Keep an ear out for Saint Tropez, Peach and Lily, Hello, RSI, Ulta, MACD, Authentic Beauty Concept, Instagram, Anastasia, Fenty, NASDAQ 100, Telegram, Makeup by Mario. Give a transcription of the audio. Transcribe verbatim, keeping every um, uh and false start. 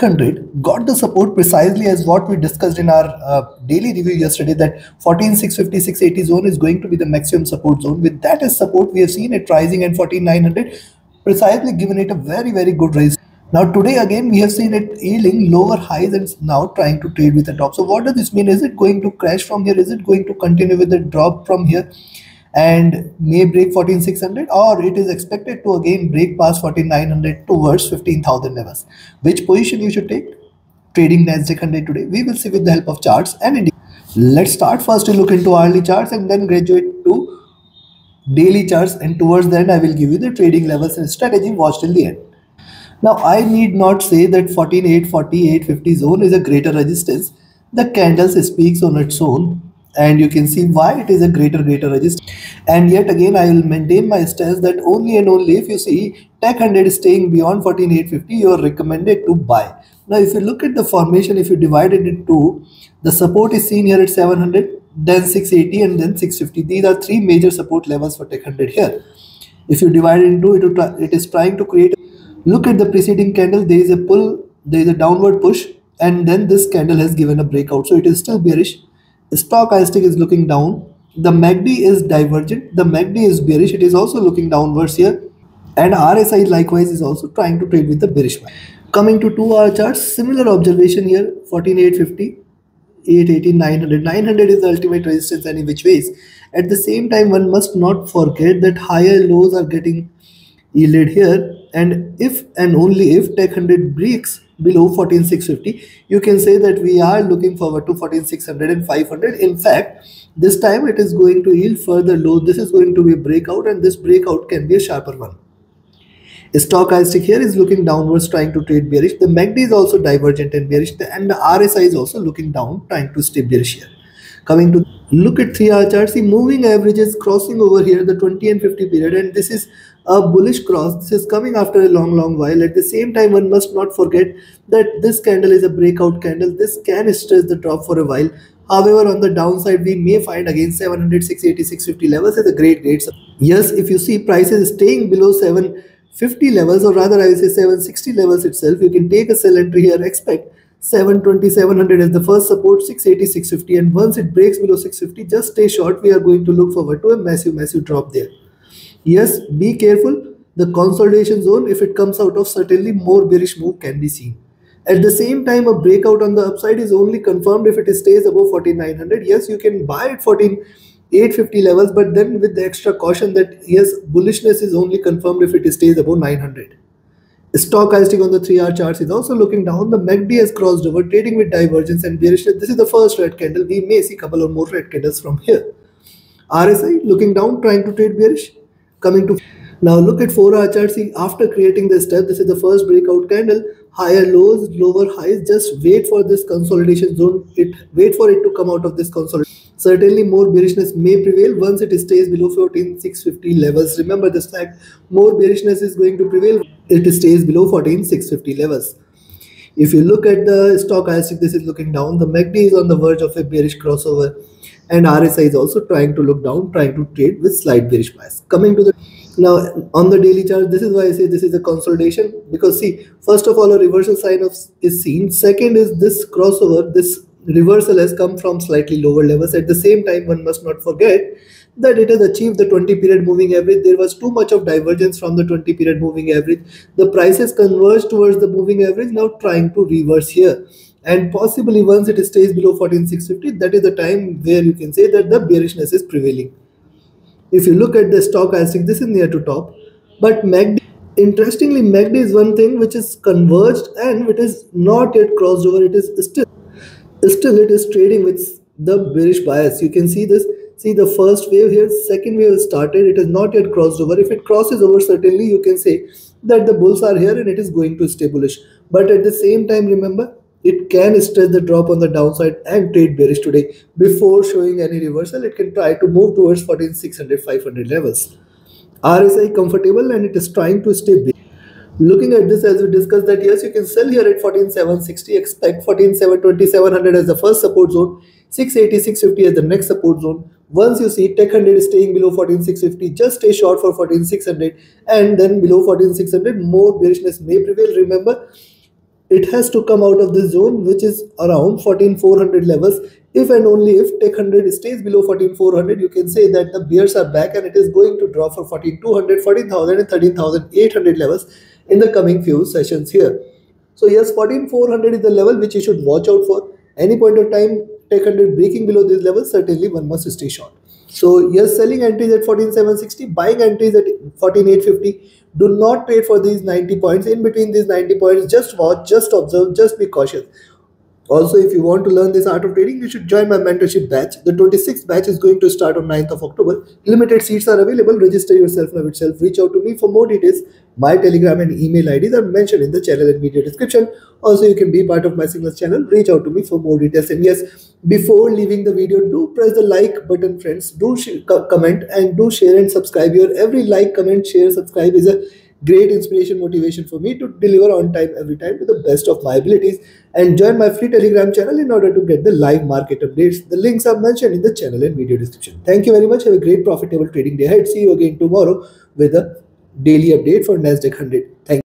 NASDAQ one hundred got the support precisely as what we discussed in our uh, daily review yesterday, that fourteen six fifty, six eighty zone is going to be the maximum support zone. With that as support, we have seen it rising, and fourteen nine hundred precisely given it a very, very good rise. Now today again we have seen it yielding lower highs and now trying to trade with a drop. So what does this mean? Is it going to crash from here? Is it going to continue with the drop from here and may break fourteen six hundred, or it is expected to again break past fourteen nine hundred towards fifteen thousand levels? Which position you should take trading NASDAQ one hundred today, we will see with the help of charts and indicators. Let's start first to look into hourly charts and then graduate to daily charts, and towards the end I will give you the trading levels and strategy. Watch till the end. Now I need not say that fourteen eight forty, eight fifty zone is a greater resistance. The candles speaks on its own, and you can see why it is a greater greater resistance. And yet again I will maintain my stance that only and only if you see Tech one hundred staying beyond fourteen eight fifty, you are recommended to buy. Now if you look at the formation, if you divide it into, the support is seen here at seven hundred, then six eighty, and then six fifty. These are three major support levels for Tech one hundred here. If you divide it into it, it is trying to create. Look at the preceding candle, there is a pull, there is a downward push, and then this candle has given a breakout, so it is still bearish. The stochastic is looking down, the M A C D is divergent, the M A C D is bearish, it is also looking downwards here, and R S I likewise is also trying to trade with the bearish one. Coming to two hour charts, similar observation here, fourteen eight fifty, eight eighty, nine hundred. nine hundred is the ultimate resistance any which ways. At the same time, one must not forget that higher lows are getting yielded here, and if and only if Tech one hundred breaks below fourteen six fifty, you can say that we are looking forward to fourteen six hundred and five hundred. In fact, this time it is going to yield further low. This is going to be a breakout, and this breakout can be a sharper one. Stochastic here is looking downwards, trying to trade bearish. The M A C D is also divergent and bearish, and the R S I is also looking down, trying to stay bearish here. Coming to look at three hour charts, see moving averages crossing over here, the twenty and fifty period, and this is a bullish cross. This is coming after a long long while. At the same time, one must not forget that this candle is a breakout candle. This can stress the drop for a while. However, on the downside, we may find again seven hundred, six eighty, six fifty levels as a great great support. Yes, if you see prices staying below seven fifty levels, or rather I will say seven sixty levels itself, you can take a sell entry here. Expect seven twenty, seven hundred as the first support, six eighty, six fifty, and once it breaks below six fifty, just stay short. We are going to look forward to a massive massive drop there. Yes, be careful, the consolidation zone, if it comes out of, certainly more bearish move can be seen. At the same time, a breakout on the upside is only confirmed if it stays above fourteen nine hundred. Yes, you can buy at fourteen eight fifty levels, but then with the extra caution that yes, bullishness is only confirmed if it stays above nine hundred. Stochastic on the three hour charts is also looking down. The M A C D has crossed over, trading with divergence and bearishness. This is the first red candle. We may see couple or more red candles from here. R S I looking down, trying to trade bearish. Coming to now, look at four hour chart. See, after creating the step, this is the first breakout candle. Higher lows, lower highs. Just wait for this consolidation zone. It wait for it to come out of this consolidation. Certainly more bearishness may prevail once it stays below fourteen six fifty levels. Remember this fact, more bearishness is going to prevail it stays below fourteen six fifty levels. If you look at the stochastic, this is looking down. The M A C D is on the verge of a bearish crossover, and R S I is also trying to look down, trying to trade with slight bearish bias. Coming to the now on the daily chart, this is why I say this is a consolidation, because see, first of all, a reversal sign of is seen. Second is this crossover, this reversal has come from slightly lower levels. At the same time, one must not forget that it has achieved the twenty period moving average. There was too much of divergence from the twenty period moving average. The prices converged towards the moving average, now trying to reverse here, and possibly once it stays below fourteen six fifty, that is the time where you can say that the bearishness is prevailing. If you look at the stochastic, this is near to top, but M A C D, interestingly, M A C D is one thing which is converged and it is not yet crossed over. It is still Still, it is trading with the bearish bias. You can see this. See the first wave here, second wave started. It is not yet crossed over. If it crosses over, certainly you can say that the bulls are here and it is going to stay bullish. But at the same time, remember, it can stress the drop on the downside and trade bearish today. Before showing any reversal, it can try to move towards fourteen six hundred, five hundred levels. R S I comfortable and it is trying to stay bearish. Looking at this, as we discussed, that yes, you can sell here at fourteen seven sixty, expect fourteen seven twenty, seven hundred as the first support zone, six eighty, six fifty as the next support zone. Once you see Tech one hundred staying below fourteen six fifty, just stay short for fourteen six hundred, and then below fourteen six hundred, more bearishness may prevail. Remember, it has to come out of this zone, which is around fourteen four hundred levels. If and only if Tech one hundred stays below fourteen four hundred, you can say that the bears are back and it is going to drop for fourteen two hundred, fourteen thousand and thirteen thousand eight hundred levels in the coming few sessions here. So yes, fourteen four hundred is the level which you should watch out for. Any point of time, Tech one hundred breaking below this level, certainly one must stay short. So yes, selling entries at fourteen seven sixty, buying entries at fourteen eight fifty. Do not trade for these ninety points. In between these ninety points, just watch, just observe, just be cautious. Also, if you want to learn this art of trading, you should join my mentorship batch. The twenty-sixth batch is going to start on ninth of October. Limited seats are available. Register yourself now itself. Reach out to me for more details. My Telegram and email I Ds are mentioned in the channel and video description. Also, you can be part of my Signals channel. Reach out to me for more details. And yes, before leaving the video, do press the like button, friends. Do comment and do share and subscribe. Your every like, comment, share, subscribe is a great inspiration, motivation for me to deliver on time, every time, to the best of my abilities. And join my free Telegram channel in order to get the live market updates. The links are mentioned in the channel and video description. Thank you very much. Have a great, profitable trading day ahead. See you again tomorrow with a daily update for NASDAQ one hundred.